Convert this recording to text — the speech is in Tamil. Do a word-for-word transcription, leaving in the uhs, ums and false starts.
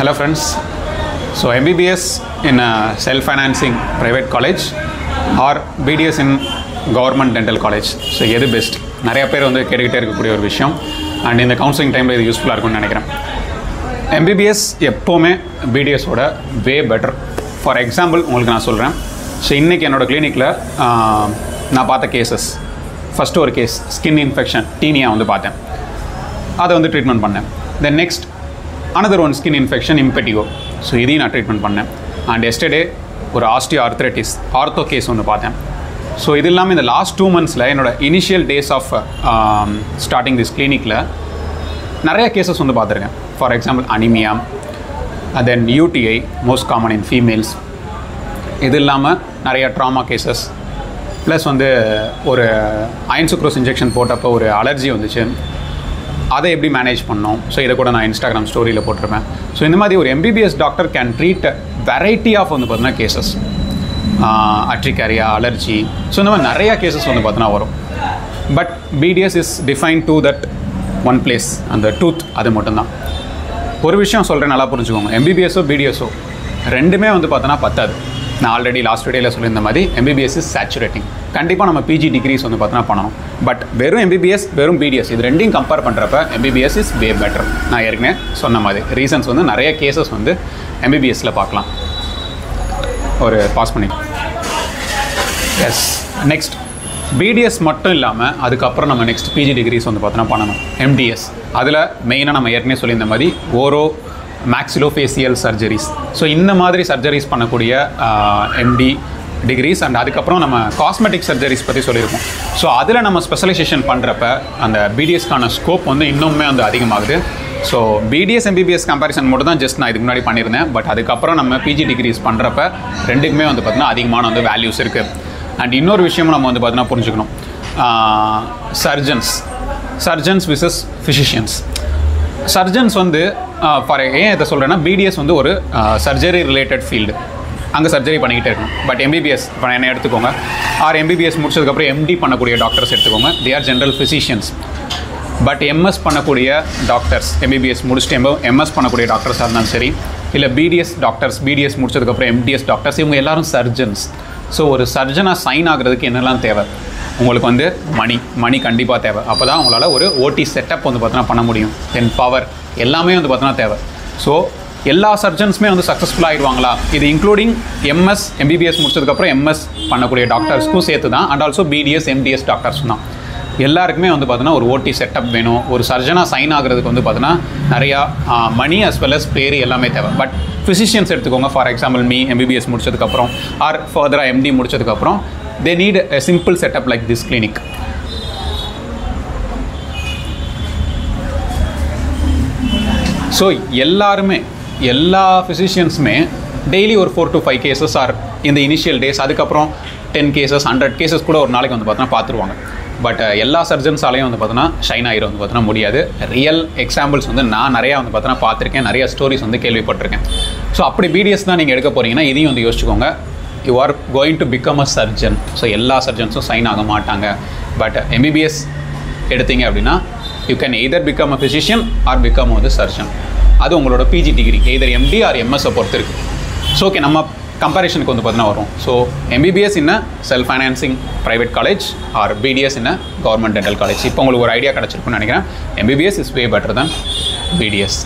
Hello friends, so M B B S in a self-financing private college or B D S in government dental college, so எது பெஸ்ட் நிறைய பேர் வந்து கேட்டுக்கிட்டே இருக்கக்கூடிய ஒரு விஷயம் அண்ட் இந்த கவுன்சிலிங் டைமில் இது யூஸ்ஃபுல்லாக இருக்கும்னு நினைக்கிறேன். எம்பிபிஎஸ் எப்போவுமே பிடிஎஸோட வே பெட்டர். ஃபார் எக்ஸாம்பிள் உங்களுக்கு நான் சொல்கிறேன். ஸோ இன்றைக்கி என்னோடய கிளினிக்கில் நான் பார்த்த கேசஸ், ஃபஸ்ட்டு ஒரு கேஸ் ஸ்கின் இன்ஃபெக்ஷன் டீனியா வந்து பார்த்தேன், அதை வந்து ட்ரீட்மெண்ட் பண்ணேன். Then next another one skin infection impetigo, so இதையும் நான் ட்ரீட்மெண்ட் பண்ணேன். அண்ட் எஸ்டர்டே ஒரு osteoarthritis ஆர்த்தோ கேஸ் ஒன்று பார்த்தேன். ஸோ இது இல்லாமல் இந்த லாஸ்ட் டூ மந்த்ஸில் என்னோட initial days of starting this கிளினிக்கில் நிறைய கேசஸ் வந்து பார்த்துருக்கேன். For example anaemia, then UTI most common in females, இது இல்லாமல் நிறைய ட்ராமா கேசஸ், ப்ளஸ் வந்து ஒரு அயன் சுக்ரோஸ் இன்ஜெக்ஷன் போட்டப்போ ஒரு அலர்ஜி வந்துச்சு, அதை எப்படி மேனேஜ் பண்ணோம், ஸோ இதை கூட நான் இன்ஸ்டாகிராம் ஸ்டோரியில் போட்டிருப்பேன். ஸோ இந்த மாதிரி ஒரு MBBS doctor can treat variety of வந்து பார்த்தீங்கன்னா கேசஸ், அட்ரிகாரியா, அலர்ஜி, ஸோ இந்த மாதிரி நிறையா கேசஸ் வந்து பார்த்தீங்கன்னா வரும். But BDS is define to that one place, அந்த டூத், அது மட்டும்தான். ஒரு விஷயம் சொல்கிறேன், நல்லா புரிஞ்சுக்கோங்க. எம்பிபிஎஸோ பிடிஎஸோ ரெண்டுமே வந்து பார்த்தோன்னா பத்தாது. நான் ஆல்ரெடி லாஸ்ட் வீடியோவில் சொல்லியிருந்த மாதிரி எம்பிபிஎஸ் இஸ் சேச்சுரேட்டிங். கண்டிப்பாக நம்ம பிஜி டிகிரிஸ் வந்து பார்த்தீங்கன்னா பண்ணணும். பட் வெறும் எம்பிபிஎஸ் வெறும் பிடிஎஸ் இது ரெண்டையும் கம்பேர் பண்ணுறப்ப எம்பிபிஎஸ் இஸ் வே பெட்டர். நான் ஏற்கனவே சொன்ன மாதிரி ரீசன்ஸ் வந்து நிறைய கேசஸ் வந்து எம்பிபிஎஸ்சில் பார்க்கலாம். ஒரு பாஸ் பண்ணி எஸ் நெக்ஸ்ட் பிடிஎஸ் மட்டும் இல்லாமல் அதுக்கப்புறம் நம்ம நெக்ஸ்ட் பிஜி டிகிரிஸ் வந்து பார்த்தோன்னா பண்ணணும். எம்டிஎஸ் அதில் மெயினாக நம்ம ஏற்கனவே சொல்லியிருந்த மாதிரி ஓரோ maxillofacial surgeries, ஸோ இந்த மாதிரி சர்ஜரிஸ் பண்ணக்கூடிய எம்டி டிகிரிஸ். அண்ட் அதுக்கப்புறம் நம்ம காஸ்மெட்டிக் சர்ஜரிஸ் பற்றி சொல்லியிருக்கோம். ஸோ அதில் நம்ம ஸ்பெஷலைசேஷன் பண்ணுறப்ப அந்த பிடிஎஸ்க்கான ஸ்கோப் வந்து இன்னுமே வந்து அதிகமாகுது. ஸோ பிடிஎஸ் எம்பிபிஎஸ் கம்பேரிசன் மட்டும் தான் ஜஸ்ட் நான் இதுக்கு முன்னாடி பண்ணியிருந்தேன். பட் அதுக்கப்புறம் நம்ம பிஜி டிகிரிஸ் பண்ணுறப்ப ரெண்டுக்குமே வந்து பார்த்திங்கன்னா அதிகமான வந்து வேல்யூஸ் இருக்குது. அண்ட் இன்னொரு விஷயமும் நம்ம வந்து பார்த்திங்கன்னா புரிஞ்சுக்கணும், surgeons surgeons versus physicians. Surgeons வந்து ஃபார் ஏன் இதை சொல்கிறேன்னா, பிடிஎஸ் வந்து ஒரு சர்ஜரி ரிலேட்டட் ஃபீல்டு, அங்கே சர்ஜரி பண்ணிக்கிட்டே இருக்கணும். பட் எம்பிபிஎஸ் இப்போ என்ன எடுத்துக்கோங்க, ஆர் எம்பிபிஎஸ் முடிச்சதுக்கப்புறம் எம்டி பண்ணக்கூடிய டாக்டர்ஸ் எடுத்துக்கோங்க, they are general physicians. But MS பண்ணக்கூடிய டாக்டர்ஸ், எம்பிபிஎஸ் முடிச்சுட்டு எம்எஸ் பண்ணக்கூடிய டாக்டர்ஸாக இருந்தாலும் சரி, இல்லை பிடிஎஸ் டாக்டர்ஸ், பிடிஎஸ் முடிச்சதுக்கப்புறம் எம்டிஎஸ் டாக்டர்ஸ், இவங்க எல்லோரும் சர்ஜன்ஸ். ஸோ ஒரு சர்ஜனாக சைன் ஆகிறதுக்கு என்னெல்லாம் தேவை, உங்களுக்கு வந்து மணி மணி கண்டிப்பாக தேவை. அப்போ தான் உங்களால் ஒரு ஓடி செட்டப் வந்து பார்த்தீங்கன்னா பண்ண முடியும். தென் பவர், எல்லாமே வந்து பார்த்தீங்கன்னா தேவை. ஸோ எல்லா சர்ஜன்ஸுமே வந்து சக்ஸஸ்ஃபுல்லாக ஆகிடுவாங்களா, இது இன்க்ளூடிங் எம்எஸ் எம்பிபிஎஸ் முடிச்சதுக்கப்புறம் எம்எஸ் பண்ணக்கூடிய டாக்டர்ஸ்க்கும் சேர்த்து தான், and also BDS MDS doctors தான். எல்லாருக்குமே வந்து பார்த்தீங்கன்னா ஒரு ஓடி செட்டப் வேணும். ஒரு சர்ஜனாக சைன் ஆகிறதுக்கு வந்து பார்த்தீங்கன்னா நிறையா மணி அஸ் வெல் அஸ் பேர் எல்லாமே தேவை. பட் ஃபிசிஷியன்ஸ் எடுத்துக்கோங்க, ஃபார் எக்ஸாம்பிள் மீ எம்பிபிஎஸ் முடிச்சதுக்கப்புறம் ஆர் ஃபர்தராக எம்டி முடிச்சதுக்கப்புறம் they need a simple setup like this clinic. So எல்லாருமே எல்லா ஃபிசிஷியன்ஸுமே டெய்லி ஒரு four to five cases or இந்த இனிஷியல் டேஸ், அதுக்கப்புறம் டென் கேசஸ் ஹண்ட்ரட் கேசஸ் கூட ஒரு நாளைக்கு வந்து பார்த்தோன்னா பார்த்துருவாங்க. பட் எல்லா சர்ஜன்ஸாலையும் வந்து பார்த்தோன்னா ஷைன் ஆகிரும் வந்து பார்த்தோன்னா முடியாது. ரியல் எக்ஸாம்பிள்ஸ் வந்து நான் நிறையா வந்து பார்த்தோன்னா பார்த்துருக்கேன், நிறையா ஸ்டோரிஸ் வந்து கேள்விப்பட்டிருக்கேன். ஸோ அப்படி பிடிஎஸ் தான் நீங்கள் எடுக்க போகிறீங்கன்னா இதையும் வந்து யோசிச்சுக்கோங்க, you are going to become a surgeon. So எல்லா சர்ஜன்ஸும் சைன் ஆக மாட்டாங்க. பட் எம்பிபிஎஸ் எடுத்தீங்க அப்படின்னா you can either become a physician or become வந்து சர்ஜன். அது உங்களோட PG degree either MD or எம்எஸ்ஸை பொறுத்து இருக்குது. ஸோ ஓகே, நம்ம கம்பேரிஷனுக்கு வந்து பார்த்தீங்கன்னா வரும். So MBBS in a self financing private college or BDS in a government dental college. இப்போ உங்களுக்கு ஒரு ஐடியா கிடச்சிருக்குன்னு நினைக்கிறேன். எம்பிபிஎஸ் இஸ் வே பெட்டர் தான் பிடிஎஸ்.